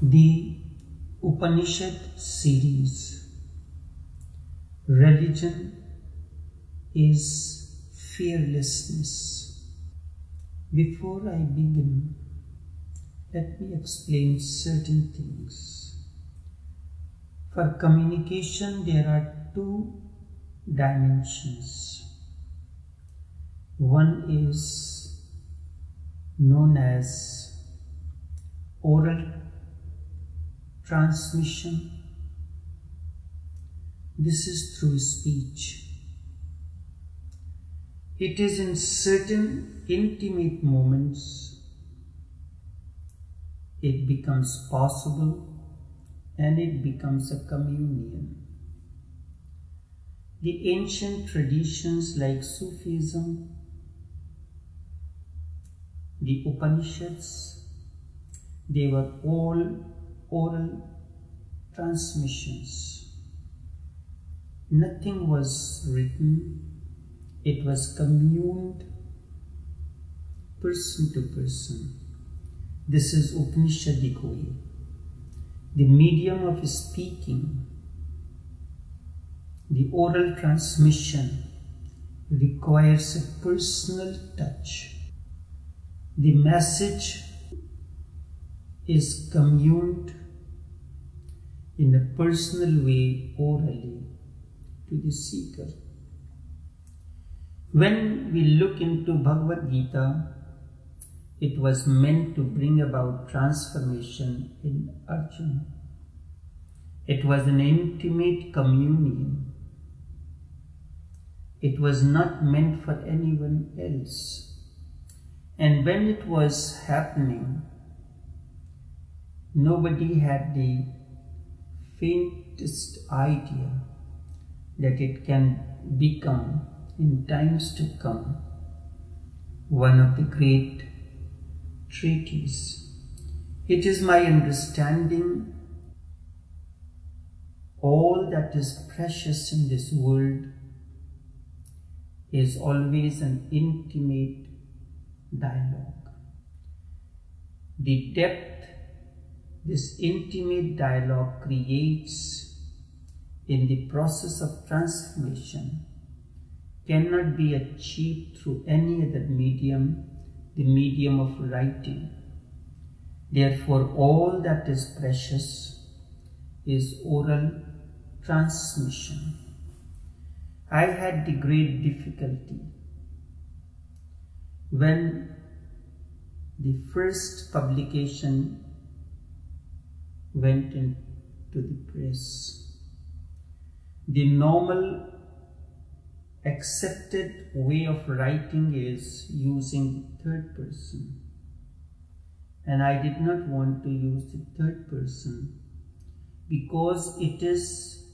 The Upanishad series, Religion is Fearlessness. Before I begin, let me explain certain things. For communication, there are two dimensions. One is known as oral transmission. This is through speech. It is in certain intimate moments it becomes possible and it becomes a communion. The ancient traditions like Sufism, the Upanishads, they were all oral transmissions. Nothing was written, it was communed person to person. This is Upanishadic way, the medium of speaking, the oral transmission requires a personal touch. The message is communed in a personal way orally to the seeker. When we look into Bhagavad Gita, it was meant to bring about transformation in Arjuna. It was an intimate communion. It was not meant for anyone else. And when it was happening, nobody had the faintest idea that it can become, in times to come, one of the great treatises. It is my understanding all that is precious in this world is always an intimate dialogue. The depth this intimate dialogue creates in the process of transformation cannot be achieved through any other medium, the medium of writing. Therefore, all that is precious is oral transmission. I had the great difficulty when the first publication went into the press. The normal accepted way of writing is using the third person, and I did not want to use the third person because it is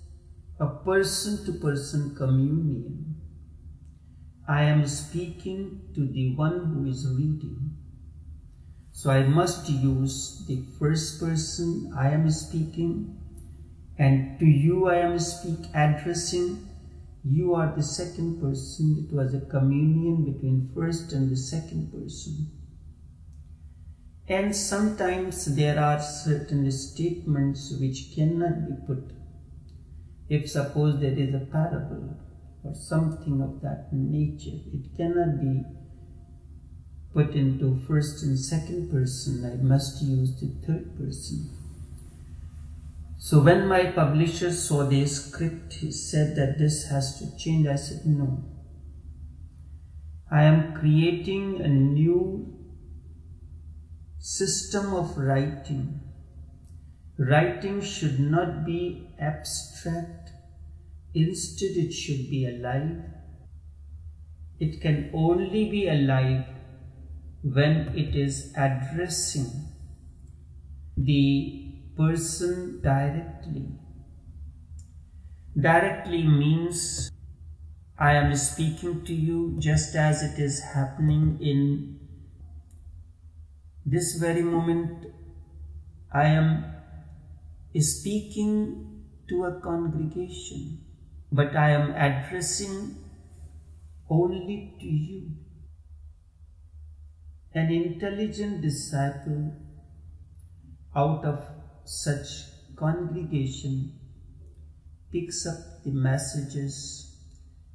a person-to-person communion. I am speaking to the one who is reading, so I must use the first person. I am speaking, and to you I am addressing. You are the second person. It was a communion between first and the second person. And sometimes there are certain statements which cannot be put. If suppose there is a parable or something of that nature, it cannot be put into first and second person. I must use the third person. So when my publisher saw the script, he said that this has to change. I said, no. I am creating a new system of writing. Writing should not be abstract. Instead, it should be alive. It can only be alive when it is addressing the person directly. Directly means I am speaking to you just as it is happening in this very moment. I am speaking to a congregation, but I am addressing only to you. An intelligent disciple, out of such congregation picks up the messages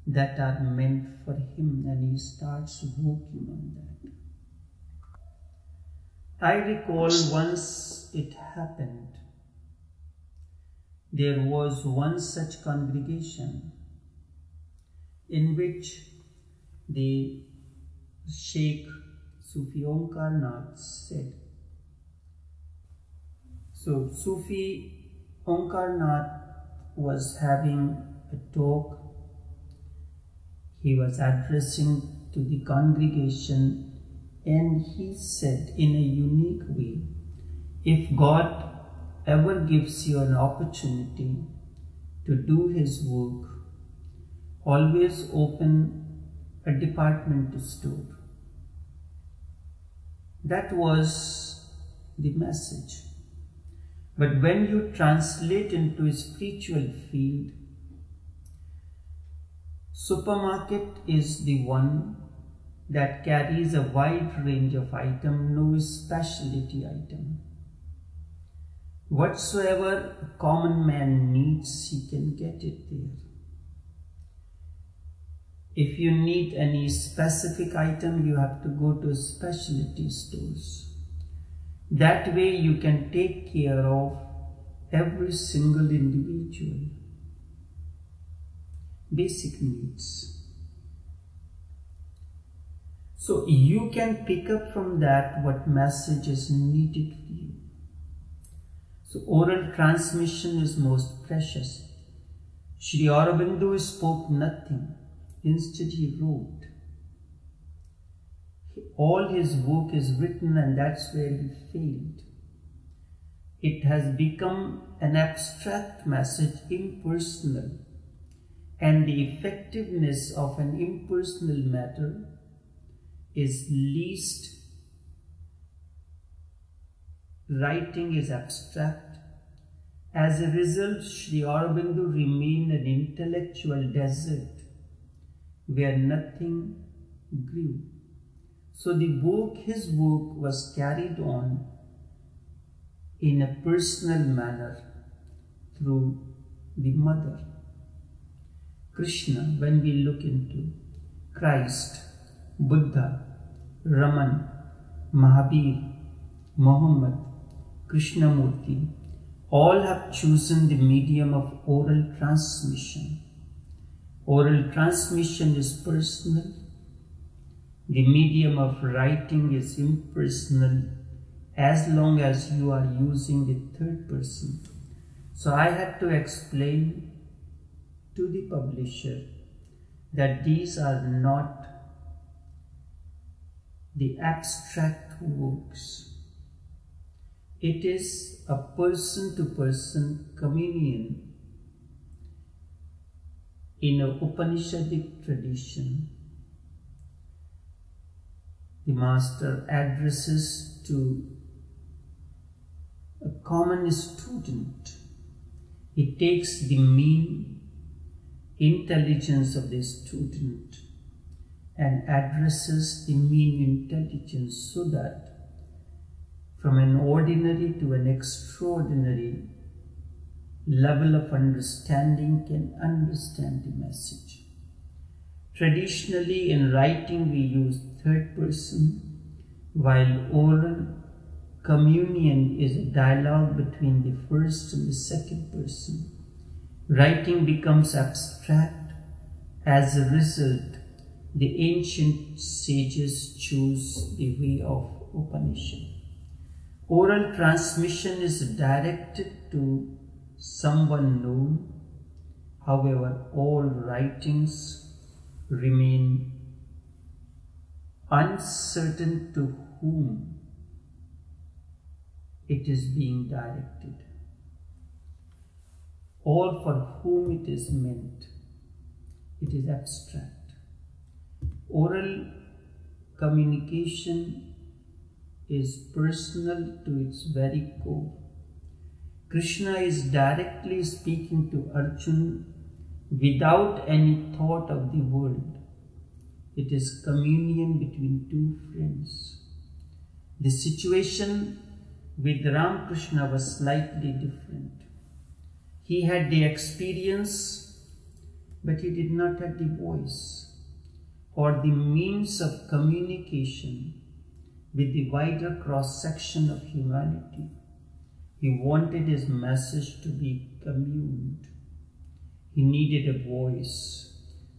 that are meant for him and he starts working on that. I recall once it happened, there was one such congregation in which the Sheikh Sufi Onkarnath said. So Sufi Onkarnath was having a talk. He was addressing to the congregation and he said in a unique way, if God ever gives you an opportunity to do his work, always open a department store. That was the message. But when you translate into a spiritual field, supermarket is the one that carries a wide range of items, no specialty item. Whatsoever a common man needs, he can get it there. If you need any specific item, you have to go to specialty stores. That way you can take care of every single individual. Basic needs. So you can pick up from that what message is needed for you. So oral transmission is most precious. Sri Aurobindo spoke nothing. Instead he wrote. All his work is written and that's where he failed. It has become an abstract message, impersonal. And the effectiveness of an impersonal matter is least. Writing is abstract. As a result, Sri Aurobindo remained an intellectual desert where nothing grew. So the work, his work was carried on in a personal manner through the mother. Krishna, when we look into Christ, Buddha, Raman, Mahavir, Muhammad, Krishnamurti, all have chosen the medium of oral transmission. Oral transmission is personal. The medium of writing is impersonal as long as you are using the third person. So I had to explain to the publisher that these are not the abstract works. It is a person-to-person communion in an Upanishadic tradition. The master addresses to a common student. He takes the mean intelligence of the student and addresses the mean intelligence so that from an ordinary to an extraordinary level of understanding can understand the message. Traditionally in writing we use third person, while oral communion is a dialogue between the first and the second person. Writing becomes abstract. As a result, the ancient sages chose the way of Upanishad. Oral transmission is directed to someone known. However, all writings remain uncertain to whom it is being directed or for whom it is meant. It is abstract. Oral communication is personal to its very core. Krishna is directly speaking to Arjuna without any thought of the world. It is communion between two friends. The situation with Ramakrishna was slightly different. He had the experience, but he did not have the voice or the means of communication with the wider cross-section of humanity. He wanted his message to be communed. He needed a voice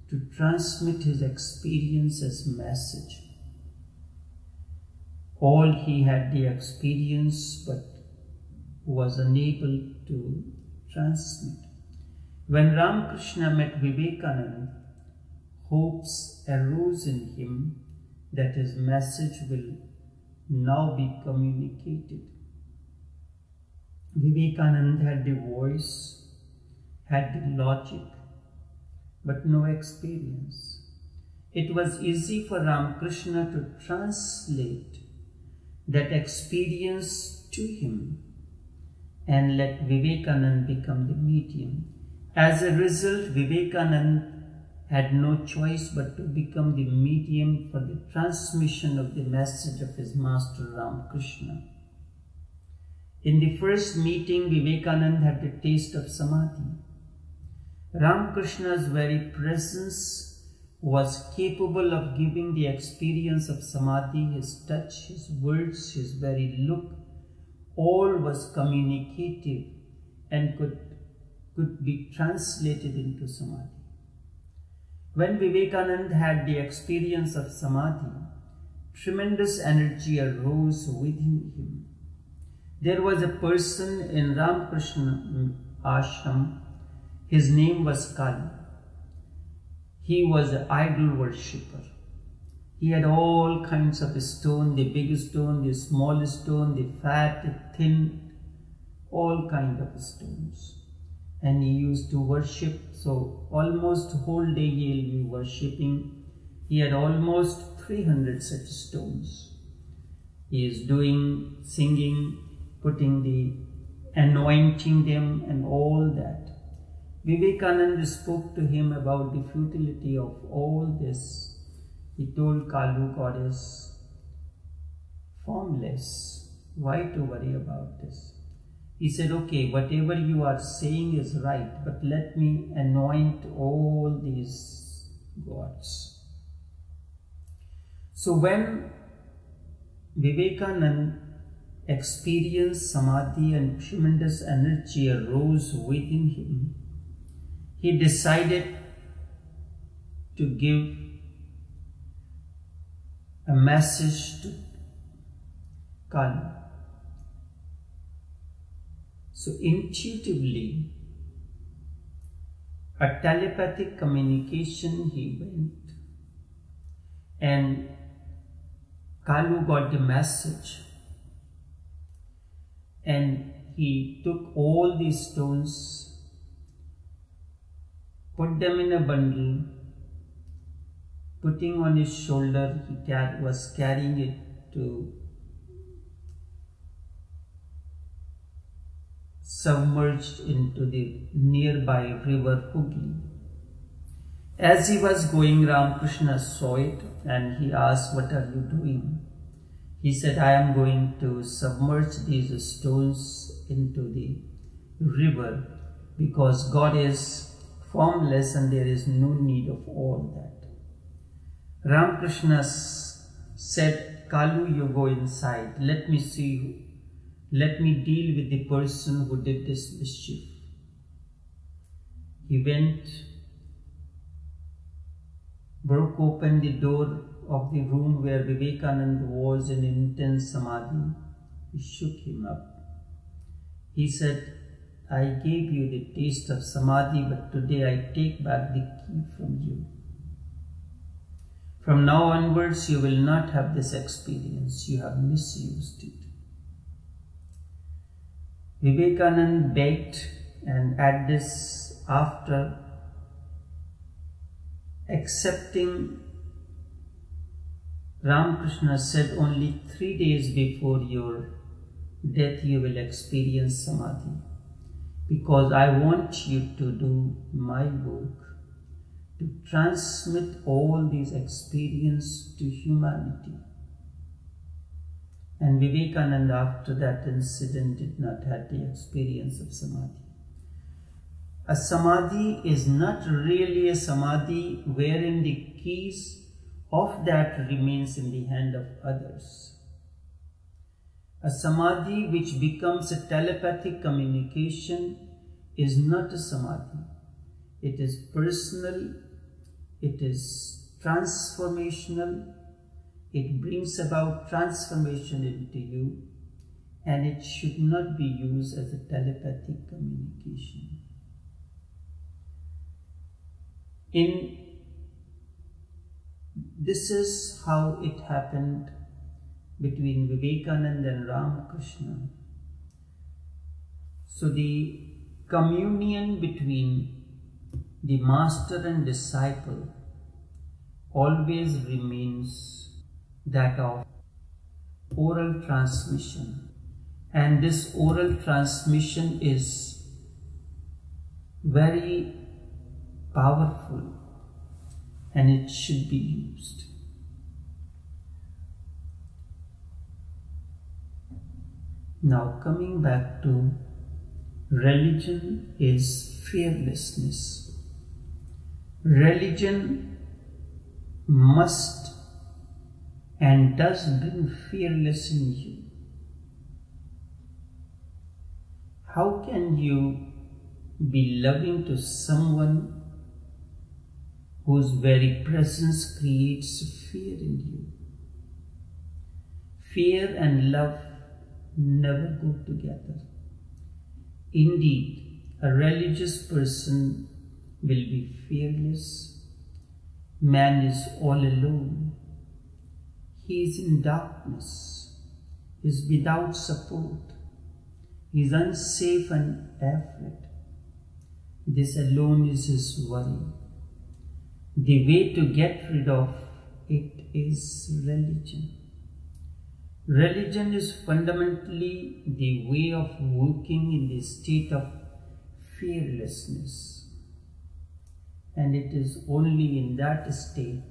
to transmit his experience as message. All he had the experience but was unable to transmit. When Ramakrishna met Vivekananda, hopes arose in him that his message will now be communicated. Vivekananda had the voice, had the logic, but no experience. It was easy for Ramakrishna to translate that experience to him and let Vivekananda become the medium. As a result, Vivekananda had no choice but to become the medium for the transmission of the message of his master Ramakrishna. In the first meeting, Vivekananda had the taste of Samadhi. Ramakrishna's very presence was capable of giving the experience of Samadhi. His touch, his words, his very look, all was communicative and could be translated into Samadhi. When Vivekananda had the experience of Samadhi, tremendous energy arose within him. There was a person in Ramakrishna ashram, his name was Kali. He was an idol worshipper. He had all kinds of stone, the biggest stone, the smallest stone, the fat, the thin, all kinds of stones. And he used to worship, so almost whole day he'll be worshipping. He had almost 300 such stones. He is doing, singing, putting the, anointing them and all that. Vivekananda spoke to him about the futility of all this. He told Kalu, goddess, formless, why to worry about this? He said, okay, whatever you are saying is right, but let me anoint all these gods. So when Vivekananda experienced Samadhi and tremendous energy arose within him, he decided to give a message to Kali. So intuitively, a telepathic communication he went, and Kalu got the message, and he took all these stones, put them in a bundle, putting on his shoulder, he was carrying it to submerged into the nearby river Hooghly. As he was going, Ramakrishna saw it and he asked, what are you doing? He said, I am going to submerge these stones into the river because God is formless and there is no need of all that. Ramakrishna said, Kalu, you go inside, let me see you. Let me deal with the person who did this mischief. He went, broke open the door of the room where Vivekananda was in intense Samadhi. He shook him up. He said, I gave you the taste of Samadhi, but today I take back the key from you. From now onwards, you will not have this experience. You have misused it. Vivekananda begged, and at this, after accepting, Ramakrishna said, only 3 days before your death you will experience Samadhi, because I want you to do my work, to transmit all these experiences to humanity. And Vivekananda, after that incident, did not have the experience of Samadhi. A Samadhi is not really a Samadhi wherein the keys of that remains in the hand of others. A Samadhi which becomes a telepathic communication is not a Samadhi. It is personal, it is transformational, it brings about transformation into you, and it should not be used as a telepathic communication. This is how it happened between Vivekananda and Ramakrishna. So the communion between the master and disciple always remains that of oral transmission, and this oral transmission is very powerful and it should be used. Now, coming back to religion is fearlessness. Religion must and does bring fearless in you. How can you be loving to someone whose very presence creates fear in you? Fear and love never go together. Indeed, a religious person will be fearless. Man is all alone. He is in darkness. He is without support. He is unsafe and afraid. This alone is his worry. The way to get rid of it is religion. Religion is fundamentally the way of working in the state of fearlessness. And it is only in that state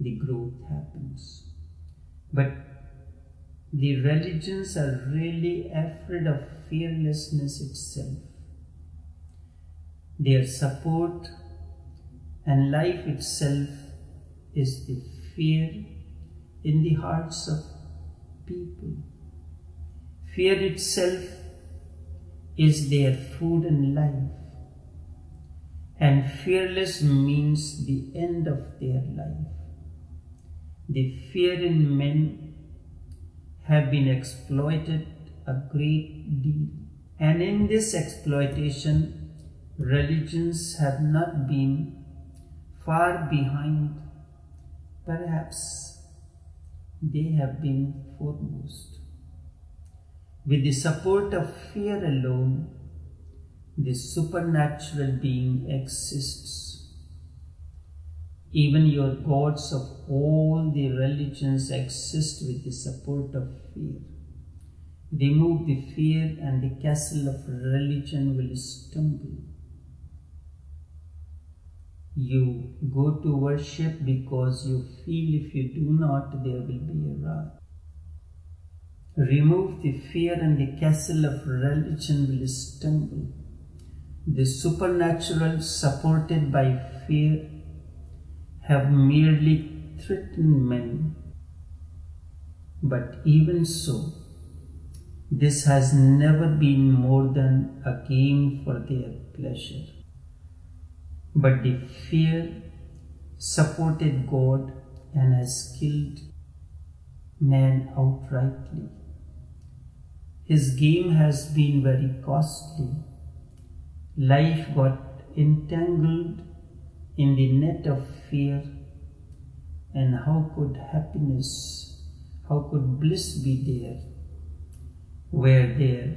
the growth happens. But the religions are really afraid of fearlessness itself. Their support and life itself is the fear in the hearts of people. Fear itself is their food and life. And fearless means the end of their life. The fear in men have been exploited a great deal. And in this exploitation, religions have not been far behind, perhaps they have been foremost. With the support of fear alone, the supernatural being exists. Even your gods of all the religions exist with the support of fear. Remove the fear and the castle of religion will stumble. You go to worship because you feel if you do not, there will be a wrath. Remove the fear and the castle of religion will stumble. The supernatural supported by fear have merely threatened men. But even so, this has never been more than a game for their pleasure. But the fear supported God and has killed man outrightly. His game has been very costly. Life got entangled in the net of fear, and how could happiness, how could bliss be there where there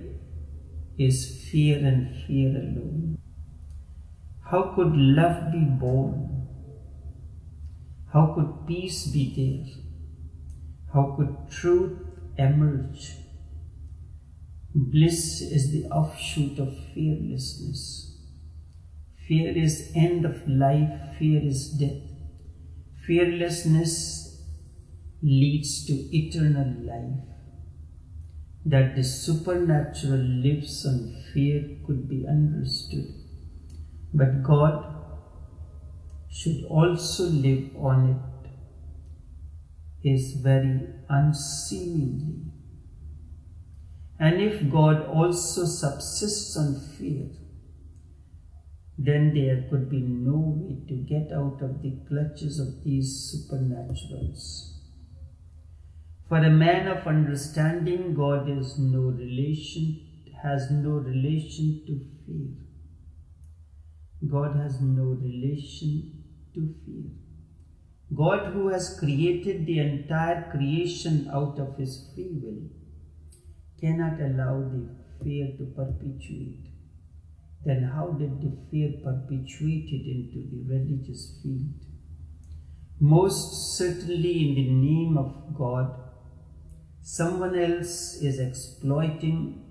is fear and fear alone? How could love be born? How could peace be there? How could truth emerge? Bliss is the offshoot of fearlessness. Fear is end of life, fear is death. Fearlessness leads to eternal life, that the supernatural lives on fear could be understood. But God should also live on it, is very unseemly. And if God also subsists on fear, then there could be no way to get out of the clutches of these supernaturals. For a man of understanding, God is no relation, has no relation to fear. God has no relation to fear. God, who has created the entire creation out of his free will, cannot allow the fear to perpetuate. Then how did the fear perpetuated into the religious field? Most certainly in the name of God, someone else is exploiting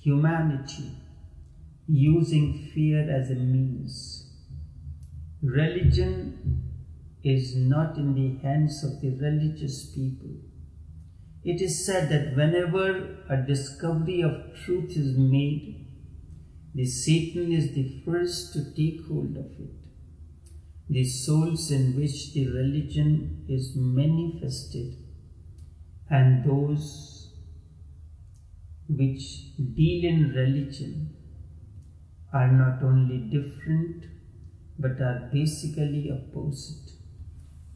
humanity, using fear as a means. Religion is not in the hands of the religious people. It is said that whenever a discovery of truth is made, the Satan is the first to take hold of it. The souls in which the religion is manifested and those which deal in religion are not only different but are basically opposite.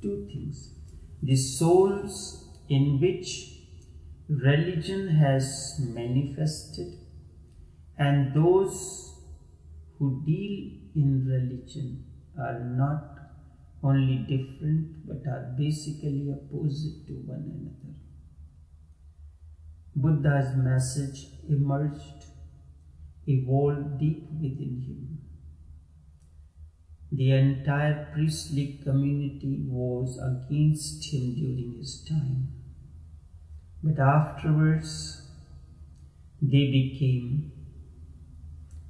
Two things. The souls in which religion has manifested and those who deal in religion are not only different but are basically opposite to one another. Buddha's message emerged, evolved deep within him. The entire priestly community was against him during his time, but afterwards they became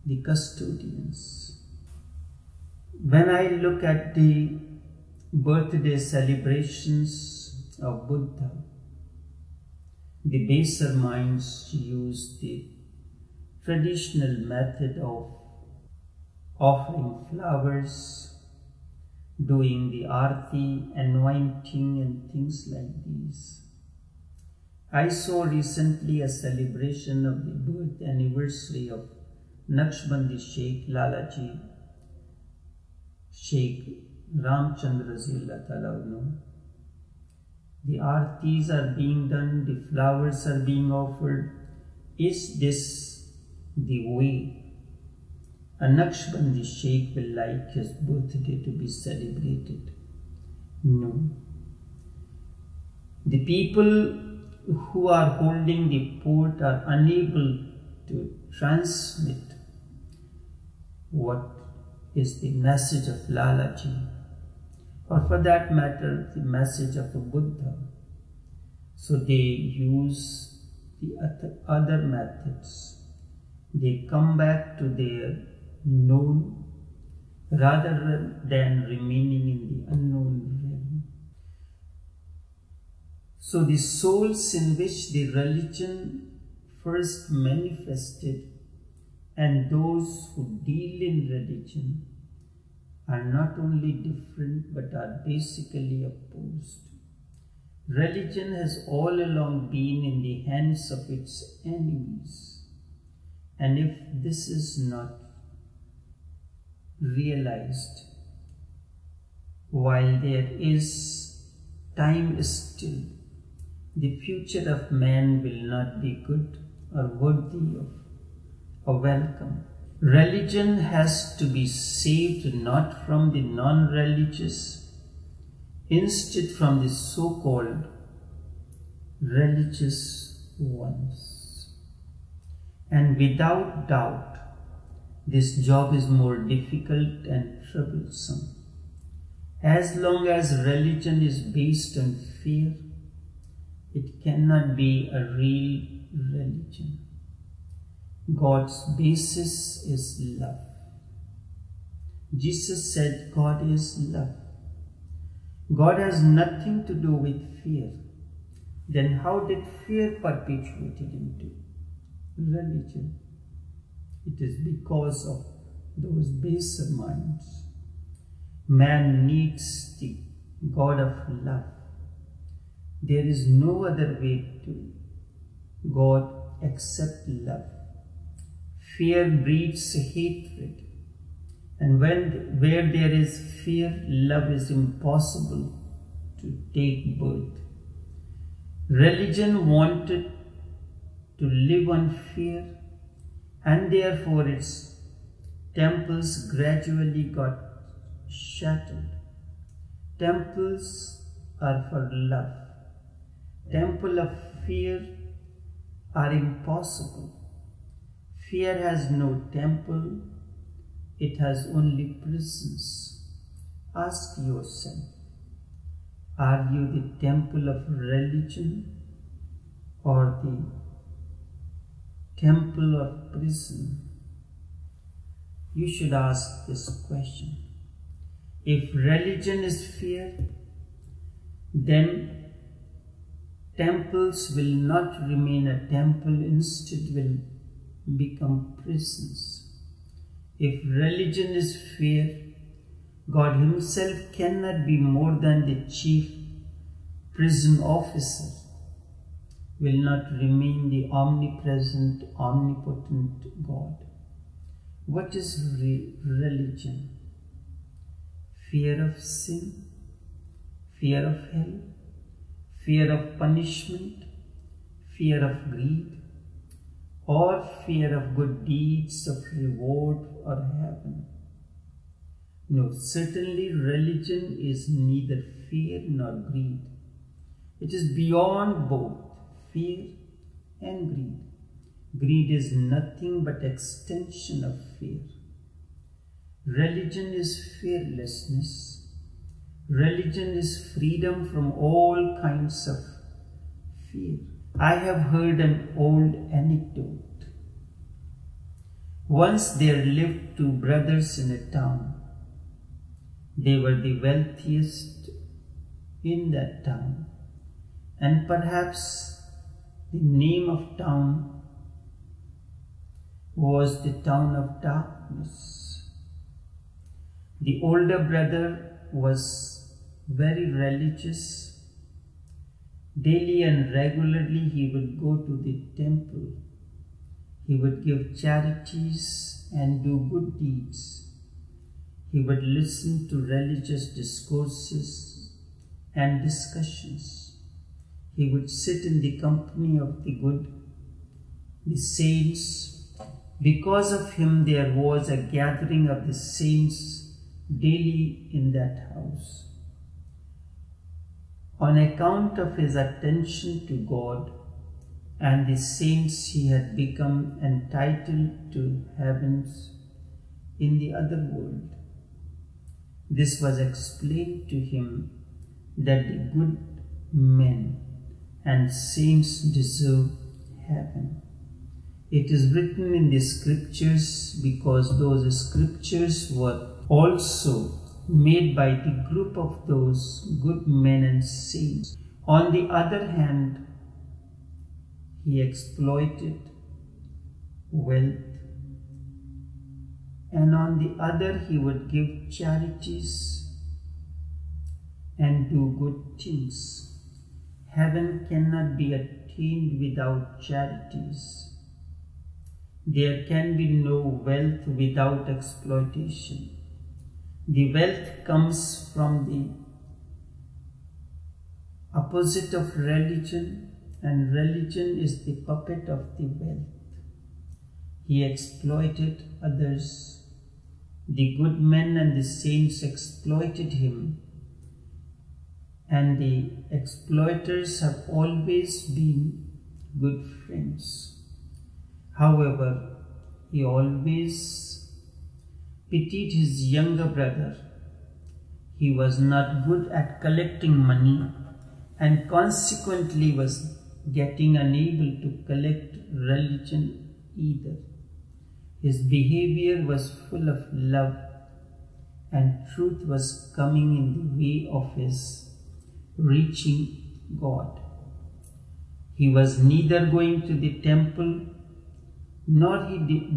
the custodians. When I look at the birthday celebrations of Buddha, the baser minds use the traditional method of offering flowers, doing the arati, anointing and things like these. I saw recently a celebration of the birth anniversary of Naqshbandi Sheikh Lala Ji, Sheikh Ramchandra Zilla Talavnu. The aratis are being done, the flowers are being offered. Is this the way a Naqshbandi Sheikh will like his birthday to be celebrated? No. The people who are holding the fort are unable to transmit what is the message of Lala Ji, or for that matter the message of a Buddha. So they use the other methods. They come back to their known rather than remaining in the unknown realm. So the souls in which the religion first manifested and those who deal in religion are not only different but are basically opposed. Religion has all along been in the hands of its enemies, and if this is not realized while there is time still, the future of man will not be good or worthy of a welcome. Religion has to be saved not from the non-religious, instead from the so-called religious ones. And without doubt, this job is more difficult and troublesome. As long as religion is based on fear, it cannot be a real religion. God's basis is love. Jesus said God is love. God has nothing to do with fear, then how did fear perpetuated into religion? It is because of those baser minds. Man needs the God of love. There is no other way to God except love. Fear breeds hatred, and where there is fear, love is impossible to take birth. Religion wanted to live on fear, and therefore its temples gradually got shattered. Temples are for love. Temple of fear are impossible. Fear has no temple, it has only prisons. Ask yourself, are you the temple of religion or the temple of prison? You should ask this question. If religion is fear, then temples will not remain a temple, instead will become prisons. If religion is fear, God himself cannot be more than the chief prison officer, will not remain the omnipresent, omnipotent God. What is religion? Fear of sin, fear of hell, fear of punishment, fear of greed, or fear of good deeds, of reward or heaven. No, certainly religion is neither fear nor greed. It is beyond both fear and greed. Greed is nothing but extension of fear. Religion is fearlessness. Religion is freedom from all kinds of fear. I have heard an old anecdote. Once there lived two brothers in a town. They were the wealthiest in that town, and perhaps the name of town was the town of darkness. The older brother was very religious. Daily and regularly he would go to the temple. He would give charities and do good deeds. He would listen to religious discourses and discussions. He would sit in the company of the good, the saints. Because of him there was a gathering of the saints daily in that house. On account of his attention to God and the saints, he had become entitled to heavens in the other world. This was explained to him that the good men and saints deserve heaven. It is written in the scriptures, because those scriptures were also made by the group of those good men and saints. On the other hand, he exploited wealth, and on the other he would give charities and do good things. Heaven cannot be attained without charities. There can be no wealth without exploitation. The wealth comes from the opposite of religion, and religion is the puppet of the wealth. He exploited others. The good men and the saints exploited him, and the exploiters have always been good friends. However, he always pitied his younger brother. He was not good at collecting money, and consequently was getting unable to collect religion either. His behavior was full of love and truth was coming in the way of his reaching God. He was neither going to the temple, nor did he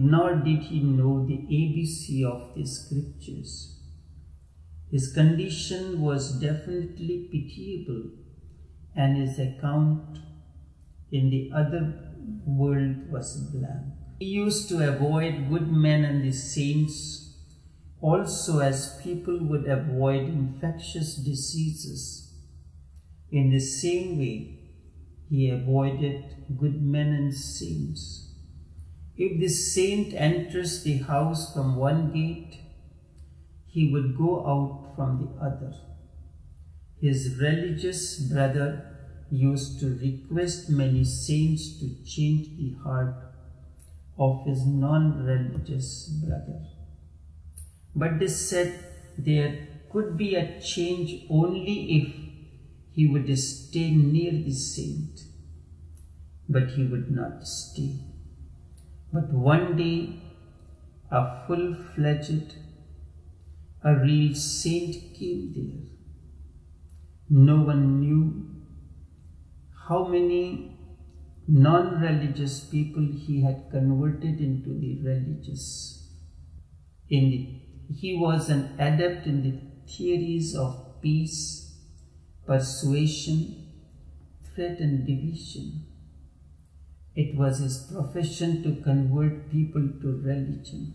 know the ABC of the scriptures. His condition was definitely pitiable, and his account in the other world was blank. He used to avoid good men and the saints, also as people would avoid infectious diseases. In the same way, he avoided good men and saints. If the saint enters the house from one gate, he would go out from the other. His religious brother used to request many saints to change the heart of his non-religious brother. But they said there could be a change only if he would stay near the saint, but he would not stay. But one day, a full-fledged, a real saint came there. No one knew how many non-religious people he had converted into the religious. He was an adept in the theories of peace, persuasion, threat and division. It was his profession to convert people to religion.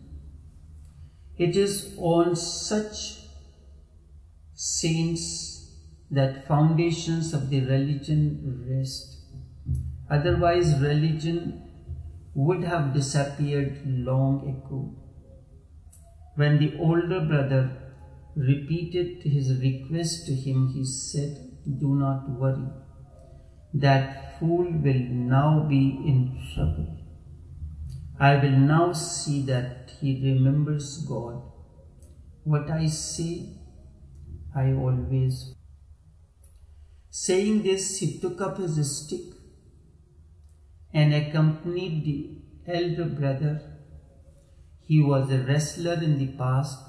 It is on such saints that foundations of the religion rest. Otherwise, religion would have disappeared long ago. When the older brother repeated his request to him, he said, "Do not worry, that fool will now be in trouble. I will now see that he remembers God. What I say, I always do." Saying this, he took up his stick and accompanied the elder brother. He was a wrestler in the past,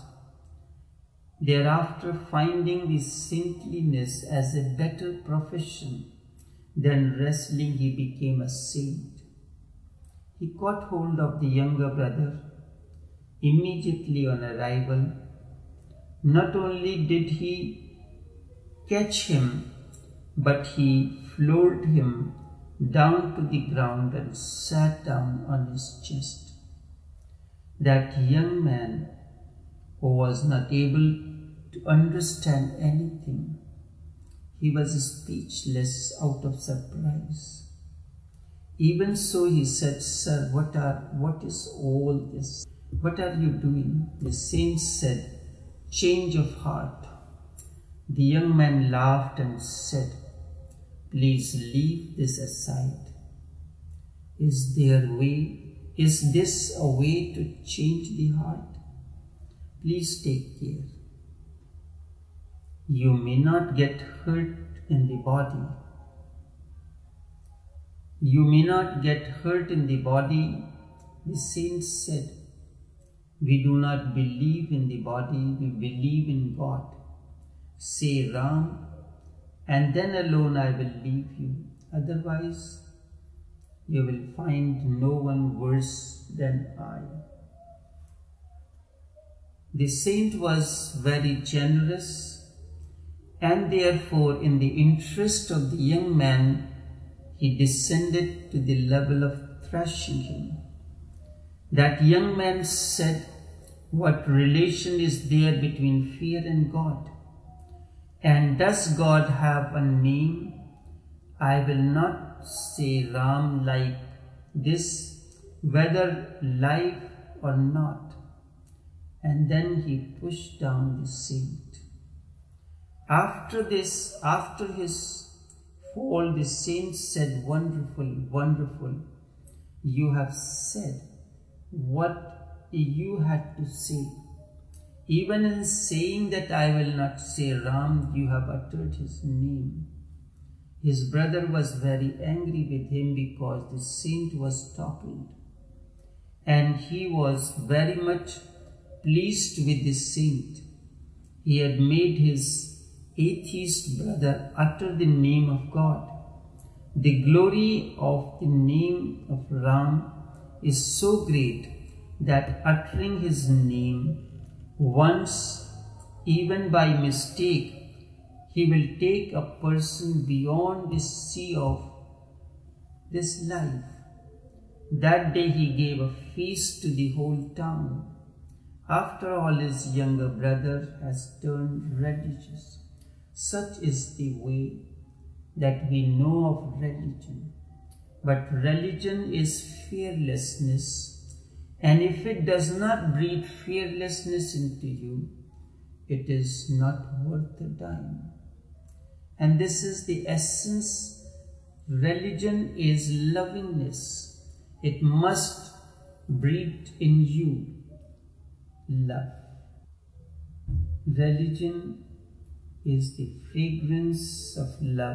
thereafter finding the saintliness as a better profession than wrestling, he became a saint. He caught hold of the younger brother immediately on arrival. Not only did he catch him, but he floored him down to the ground and sat down on his chest. That young man, who was not able to understand anything, he was speechless out of surprise. Even so, he said, "Sir, what is all this? What are you doing?" The saint said, "Change of heart." The young man laughed and said, "Please leave this aside. Is this a way to change the heart? Please take care. You may not get hurt in the body. The saint said, "We do not believe in the body, we believe in God. Say Ram, and then alone I will leave you. Otherwise, you will find no one worse than I." The saint was very generous, and therefore, in the interest of the young man, he descended to the level of thrashing him. That young man said, "What relation is there between fear and God? And does God have a name? I will not say Ram like this, whether live or not." And then he pushed down the saint. After his fall, the saint said, "Wonderful, wonderful, you have said what you had to say. Even in saying that I will not say Ram, you have uttered his name." His brother was very angry with him because the saint was toppled, and he was very much pleased with the saint he had made his atheist brother utter the name of God. The glory of the name of Ram is so great that uttering his name once, even by mistake, he will take a person beyond the sea of this life. That day he gave a feast to the whole town. After all, his younger brother has turned religious. Such is the way that we know of religion. But religion is fearlessness, and if it does not breed fearlessness into you, it is not worth the dime. And this is the essence. Religion is lovingness. It must breed in you love. Religion is the fragrance of love.